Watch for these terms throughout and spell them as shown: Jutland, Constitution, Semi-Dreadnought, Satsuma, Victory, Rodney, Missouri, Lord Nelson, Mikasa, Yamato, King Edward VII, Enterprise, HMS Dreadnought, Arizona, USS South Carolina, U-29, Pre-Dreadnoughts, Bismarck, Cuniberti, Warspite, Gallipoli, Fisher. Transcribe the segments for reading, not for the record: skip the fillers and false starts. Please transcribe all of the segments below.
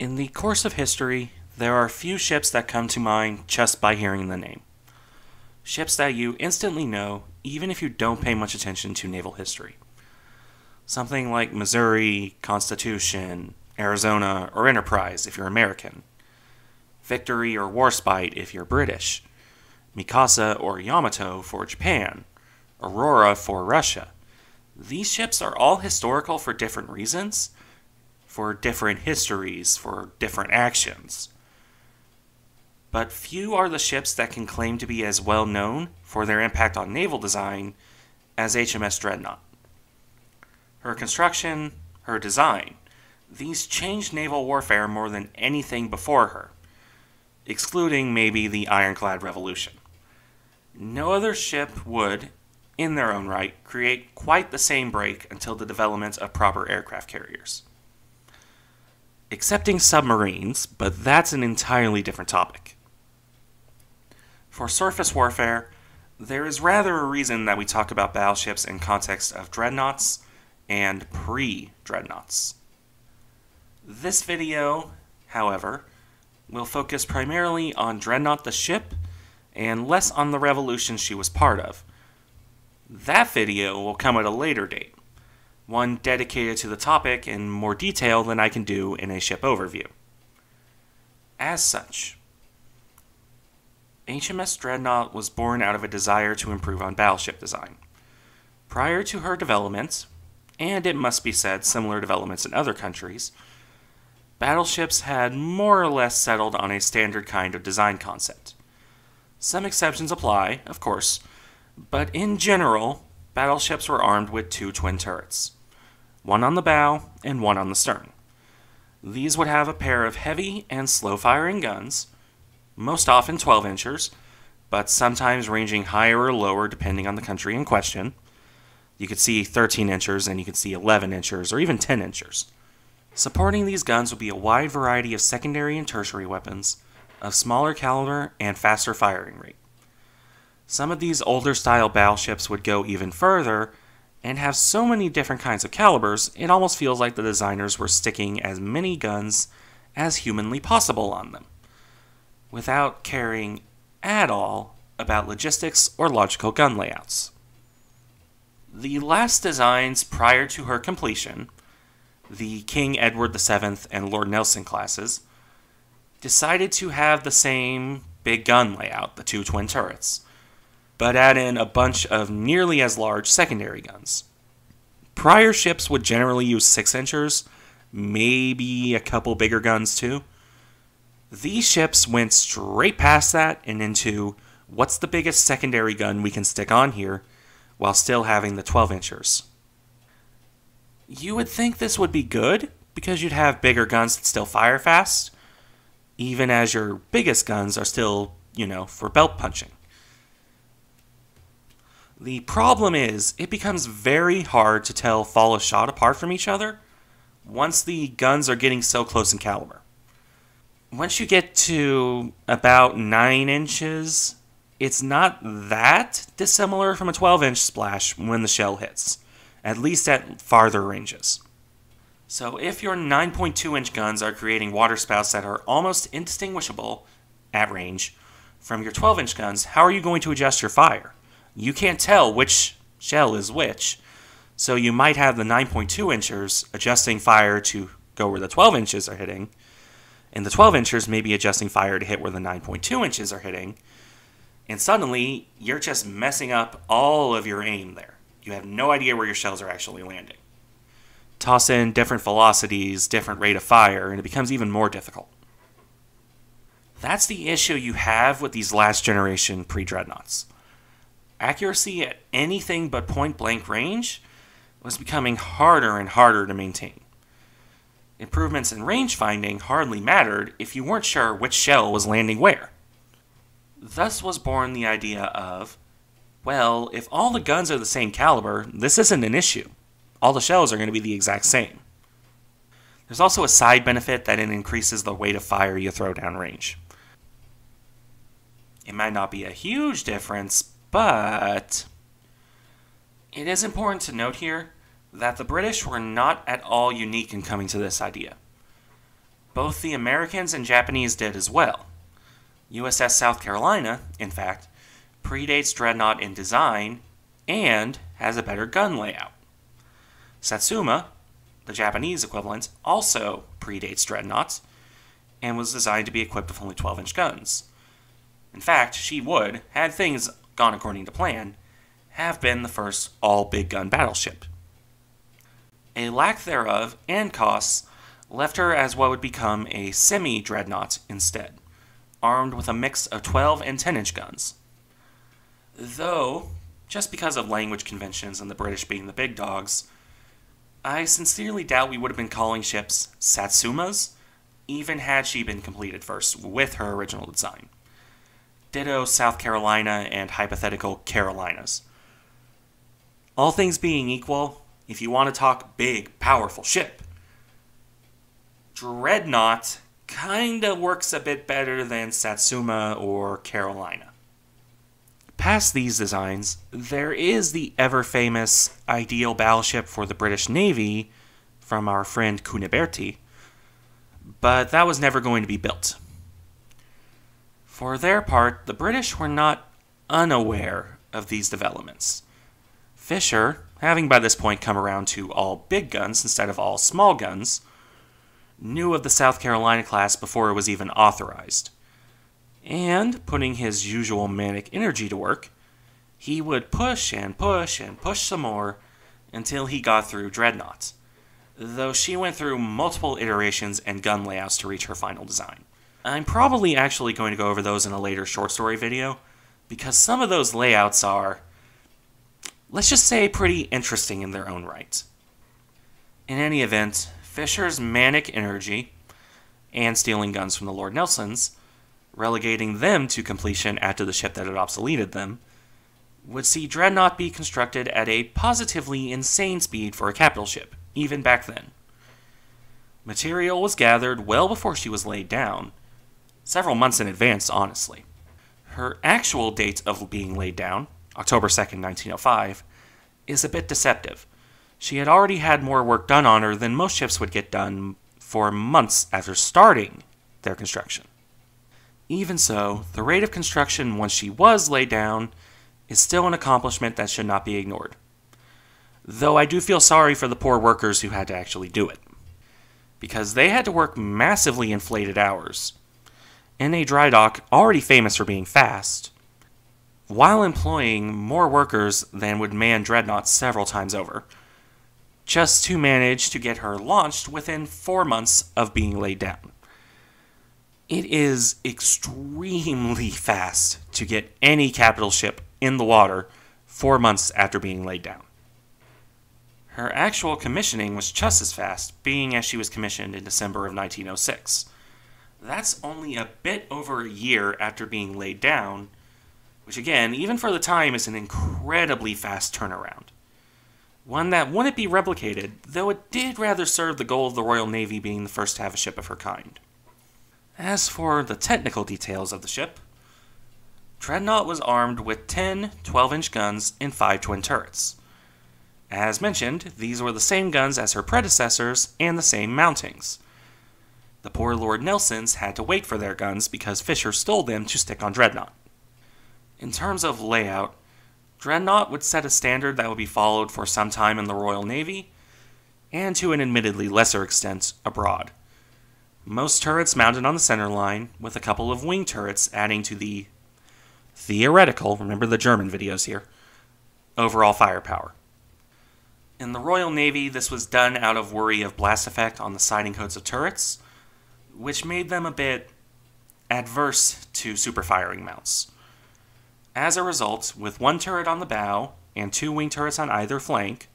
In the course of history, there are few ships that come to mind just by hearing the name. Ships that you instantly know, even if you don't pay much attention to naval history. Something like Missouri, Constitution, Arizona, or Enterprise if you're American. Victory or Warspite if you're British. Mikasa or Yamato for Japan. Aurora for Russia. These ships are all historical for different reasons, for different histories, for different actions. But few are the ships that can claim to be as well known for their impact on naval design as HMS Dreadnought. Her construction, her design, these changed naval warfare more than anything before her, excluding maybe the Ironclad Revolution. No other ship would, in their own right, create quite the same break until the development of proper aircraft carriers. Excepting submarines, but that's an entirely different topic. For surface warfare, there is rather a reason that we talk about battleships in context of dreadnoughts and pre-dreadnoughts. This video, however, will focus primarily on Dreadnought the ship and less on the revolution she was part of. That video will come at a later date, one dedicated to the topic in more detail than I can do in a ship overview. As such, HMS Dreadnought was born out of a desire to improve on battleship design. Prior to her development, and it must be said similar developments in other countries, battleships had more or less settled on a standard kind of design concept. Some exceptions apply, of course, but in general, battleships were armed with two twin turrets, one on the bow and one on the stern. These would have a pair of heavy and slow-firing guns, most often 12-inchers, but sometimes ranging higher or lower depending on the country in question. You could see 13-inchers and you could see 11-inchers or even 10-inchers. Supporting these guns would be a wide variety of secondary and tertiary weapons of smaller caliber and faster firing rate. Some of these older style battleships would go even further and have so many different kinds of calibers, it almost feels like the designers were sticking as many guns as humanly possible on them, without caring at all about logistics or logical gun layouts. The last designs prior to her completion, the King Edward VII and Lord Nelson classes, decided to have the same big gun layout, the two twin turrets, but add in a bunch of nearly as large secondary guns. Prior ships would generally use 6-inchers, maybe a couple bigger guns too. These ships went straight past that and into what's the biggest secondary gun we can stick on here while still having the 12-inchers. You would think this would be good because you'd have bigger guns that still fire fast, even as your biggest guns are still, for belt punching. The problem is it becomes very hard to tell fall a shot apart from each other once the guns are getting so close in caliber. Once you get to about 9 inches, it's not that dissimilar from a 12-inch splash when the shell hits, at least at farther ranges. So if your 9.2-inch guns are creating waterspouts that are almost indistinguishable at range from your 12-inch guns, how are you going to adjust your fire? You can't tell which shell is which, so you might have the 9.2-inchers adjusting fire to go where the 12-inches are hitting, and the 12-inchers may be adjusting fire to hit where the 9.2 inches are hitting, and suddenly you're just messing up all of your aim there. You have no idea where your shells are actually landing. Toss in different velocities, different rate of fire, and it becomes even more difficult. That's the issue you have with these last generation pre-dreadnoughts. Accuracy at anything but point-blank range was becoming harder and harder to maintain. Improvements in range finding hardly mattered if you weren't sure which shell was landing where. Thus was born the idea of, well, if all the guns are the same caliber, this isn't an issue. All the shells are going to be the exact same. There's also a side benefit that it increases the weight of fire you throw down range. It might not be a huge difference, but it is important to note here that the British were not at all unique in coming to this idea. both the Americans and Japanese did as well. USS South Carolina, in fact, predates Dreadnought in design and has a better gun layout. Satsuma, the Japanese equivalent, also predates Dreadnoughts and was designed to be equipped with only 12-inch guns. In fact, she would, had things gone according to plan, have been the first all-big-gun battleship. A lack thereof and costs left her as what would become a semi-dreadnought instead, armed with a mix of 12 and 10-inch guns. Though, just because of language conventions and the British being the big dogs, I sincerely doubt we would have been calling ships Satsumas, even had she been completed first with her original design. Ditto South Carolina and hypothetical Carolinas. All things being equal, if you want to talk big, powerful ship, Dreadnought kinda works a bit better than Satsuma or Carolina. Past these designs, there is the ever-famous ideal battleship for the British Navy from our friend Cuniberti, but that was never going to be built. For their part, the British were not unaware of these developments. Fisher, having by this point come around to all big guns instead of all small guns, knew of the South Carolina class before it was even authorized. And, putting his usual manic energy to work, he would push and push and push some more until he got through Dreadnought, though she went through multiple iterations and gun layouts to reach her final design. I'm probably actually going to go over those in a later short story video, because some of those layouts are, let's just say, pretty interesting in their own right. In any event, Fisher's manic energy, and stealing guns from the Lord Nelsons, relegating them to completion after the ship that had obsoleted them, would see Dreadnought be constructed at a positively insane speed for a capital ship, even back then. Material was gathered well before she was laid down, several months in advance, honestly. Her actual date of being laid down, October 2nd, 1905, is a bit deceptive. She had already had more work done on her than most ships would get done for months after starting their construction. Even so, the rate of construction once she was laid down is still an accomplishment that should not be ignored. Though I do feel sorry for the poor workers who had to actually do it, because they had to work massively inflated hours in a dry dock already famous for being fast, while employing more workers than would man Dreadnought several times over, just to manage to get her launched within 4 months of being laid down. It is extremely fast to get any capital ship in the water 4 months after being laid down. Her actual commissioning was just as fast, being as she was commissioned in December of 1906. That's only a bit over a year after being laid down, which again, even for the time, is an incredibly fast turnaround. One that wouldn't be replicated, though it did rather serve the goal of the Royal Navy being the first to have a ship of her kind. As for the technical details of the ship, Dreadnought was armed with 10 12-inch guns and 5 twin turrets. As mentioned, these were the same guns as her predecessors and the same mountings. The poor Lord Nelsons had to wait for their guns because Fisher stole them to stick on Dreadnought. In terms of layout, Dreadnought would set a standard that would be followed for some time in the Royal Navy, and to an admittedly lesser extent, abroad. Most turrets mounted on the center line, with a couple of wing turrets adding to the theoretical, remember the German videos here, overall firepower. In the Royal Navy, this was done out of worry of blast effect on the siding coats of turrets, which made them a bit adverse to superfiring mounts. As a result, with one turret on the bow and 2 wing turrets on either flank,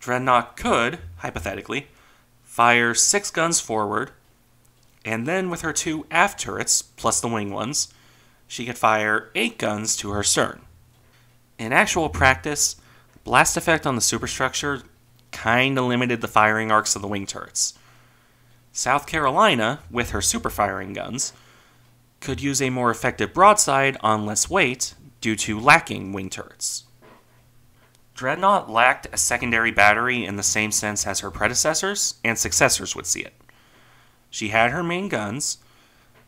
Dreadnought could, hypothetically, fire 6 guns forward, and then with her 2 aft turrets, plus the wing ones, she could fire 8 guns to her stern. In actual practice, blast effect on the superstructure kinda limited the firing arcs of the wing turrets. South Carolina, with her superfiring guns, could use a more effective broadside on less weight due to lacking wing turrets. Dreadnought lacked a secondary battery in the same sense as her predecessors and successors would see it. She had her main guns,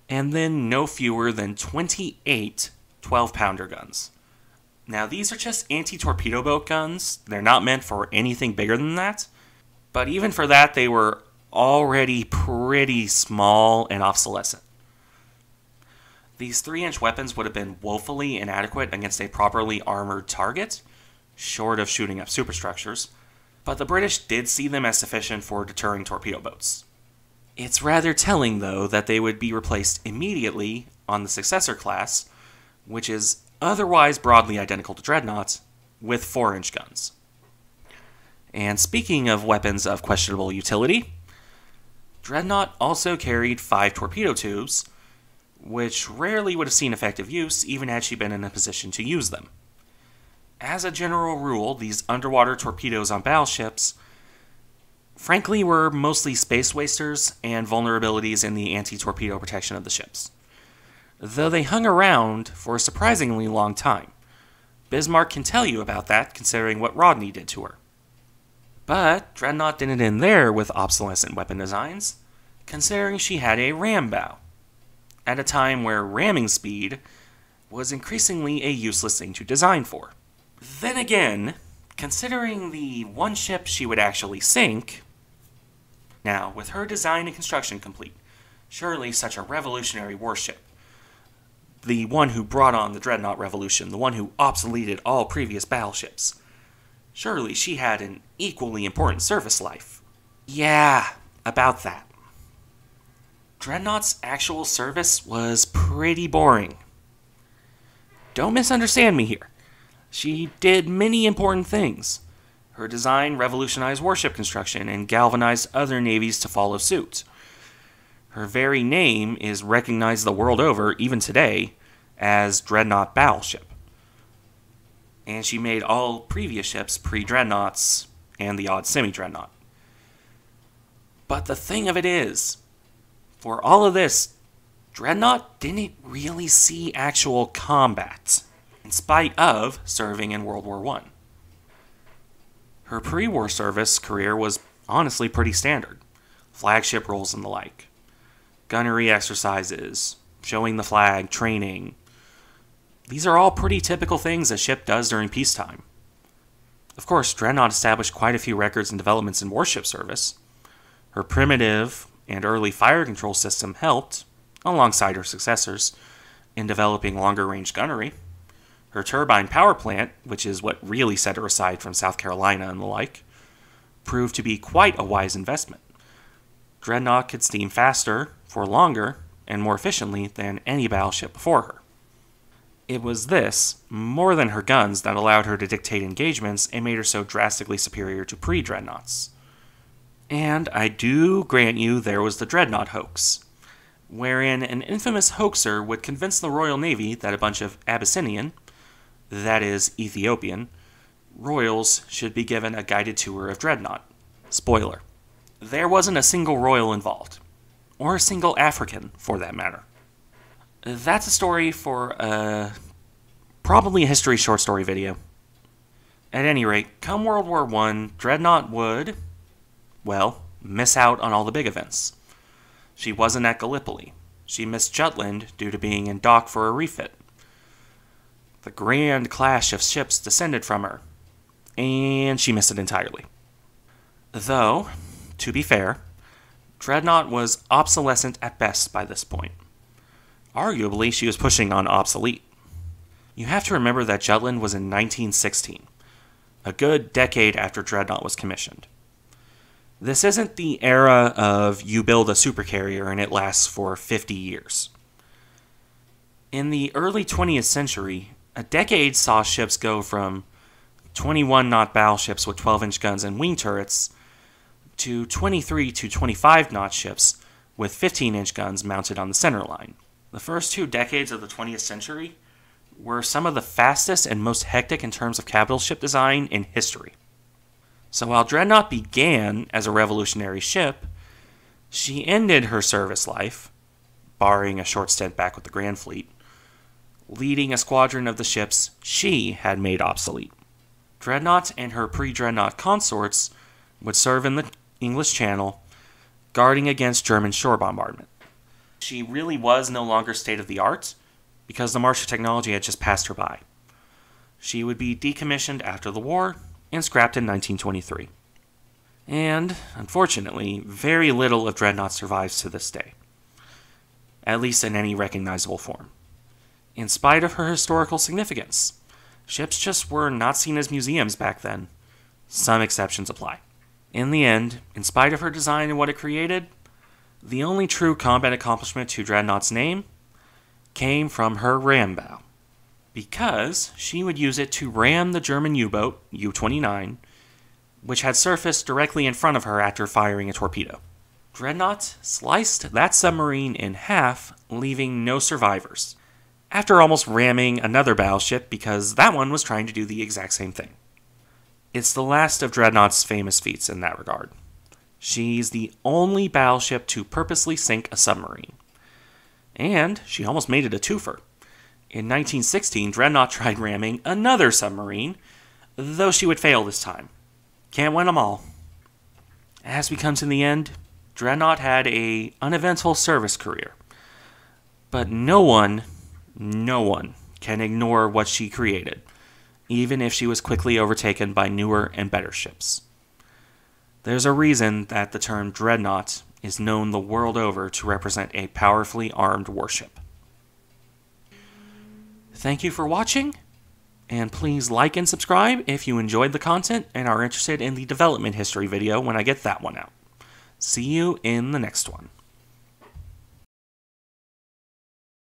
and then no fewer than 28 12-pounder guns. Now, these are just anti-torpedo boat guns. They're not meant for anything bigger than that. But even for that, they were already pretty small and obsolescent. These 3-inch weapons would have been woefully inadequate against a properly armored target, short of shooting up superstructures, but the British did see them as sufficient for deterring torpedo boats. It's rather telling, though, that they would be replaced immediately on the successor class, which is otherwise broadly identical to dreadnoughts, with 4-inch guns. And speaking of weapons of questionable utility, Dreadnought also carried 5 torpedo tubes, which rarely would have seen effective use even had she been in a position to use them. As a general rule, these underwater torpedoes on battleships, frankly, were mostly space wasters and vulnerabilities in the anti-torpedo protection of the ships, though they hung around for a surprisingly long time. Bismarck can tell you about that, considering what Rodney did to her. But Dreadnought didn't end there with obsolescent weapon designs, considering she had a ram bow, at a time where ramming speed was increasingly a useless thing to design for. Then again, considering the one ship she would actually sink, now, with her design and construction complete, surely such a revolutionary warship, the one who brought on the Dreadnought Revolution, the one who obsoleted all previous battleships. Surely she had an equally important service life. Yeah, about that. Dreadnought's actual service was pretty boring. Don't misunderstand me here. She did many important things. Her design revolutionized warship construction and galvanized other navies to follow suit. Her very name is recognized the world over, even today, as Dreadnought Battleship. And she made all previous ships pre-dreadnoughts and the odd semi-dreadnought. But the thing of it is, for all of this, Dreadnought didn't really see actual combat, in spite of serving in World War I. Her pre-war service career was honestly pretty standard. Flagship roles and the like. Gunnery exercises, showing the flag, training. These are all pretty typical things a ship does during peacetime. Of course, Dreadnought established quite a few records and developments in warship service. Her primitive and early fire control system helped, alongside her successors, in developing longer-range gunnery. Her turbine power plant, which is what really set her aside from South Carolina and the like, proved to be quite a wise investment. Dreadnought could steam faster, for longer, and more efficiently than any battleship before her. It was this, more than her guns, that allowed her to dictate engagements and made her so drastically superior to pre-dreadnoughts. And I do grant you there was the Dreadnought hoax, wherein an infamous hoaxer would convince the Royal Navy that a bunch of Abyssinian, that is, Ethiopian, royals should be given a guided tour of Dreadnought. Spoiler. There wasn't a single royal involved. Or a single African, for that matter. That's a story for probably a history short story video. At any rate, come World War I, Dreadnought would, well, miss out on all the big events. She wasn't at Gallipoli. She missed Jutland due to being in dock for a refit. The grand clash of ships descended from her, and she missed it entirely. Though, to be fair, Dreadnought was obsolescent at best by this point. Arguably, she was pushing on obsolete. You have to remember that Jutland was in 1916, a good decade after Dreadnought was commissioned. This isn't the era of you build a supercarrier and it lasts for 50 years. In the early 20th century, a decade saw ships go from 21-knot battleships with 12-inch guns and wing turrets to 23 to 25-knot ships with 15-inch guns mounted on the centerline. The first 2 decades of the 20th century were some of the fastest and most hectic in terms of capital ship design in history. So while Dreadnought began as a revolutionary ship, she ended her service life, barring a short stint back with the Grand Fleet, leading a squadron of the ships she had made obsolete. Dreadnought and her pre-Dreadnought consorts would serve in the English Channel, guarding against German shore bombardment. She really was no longer state-of-the-art, because the march of technology had just passed her by. She would be decommissioned after the war, and scrapped in 1923. And, unfortunately, very little of Dreadnought survives to this day, at least in any recognizable form. In spite of her historical significance, ships just were not seen as museums back then. Some exceptions apply. In the end, in spite of her design and what it created, the only true combat accomplishment to Dreadnought's name came from her ram bow, because she would use it to ram the German U-boat, U-29, which had surfaced directly in front of her after firing a torpedo. Dreadnought sliced that submarine in half, leaving no survivors, after almost ramming another battleship because that one was trying to do the exact same thing. It's the last of Dreadnought's famous feats in that regard. She's the only battleship to purposely sink a submarine. And she almost made it a twofer. In 1916, Dreadnought tried ramming another submarine, though she would fail this time. Can't win them all. As we come to the end, Dreadnought had an uneventful service career. But no one can ignore what she created, even if she was quickly overtaken by newer and better ships. There's a reason that the term Dreadnought is known the world over to represent a powerfully armed warship. Thank you for watching, and please like and subscribe if you enjoyed the content and are interested in the development history video when I get that one out. See you in the next one.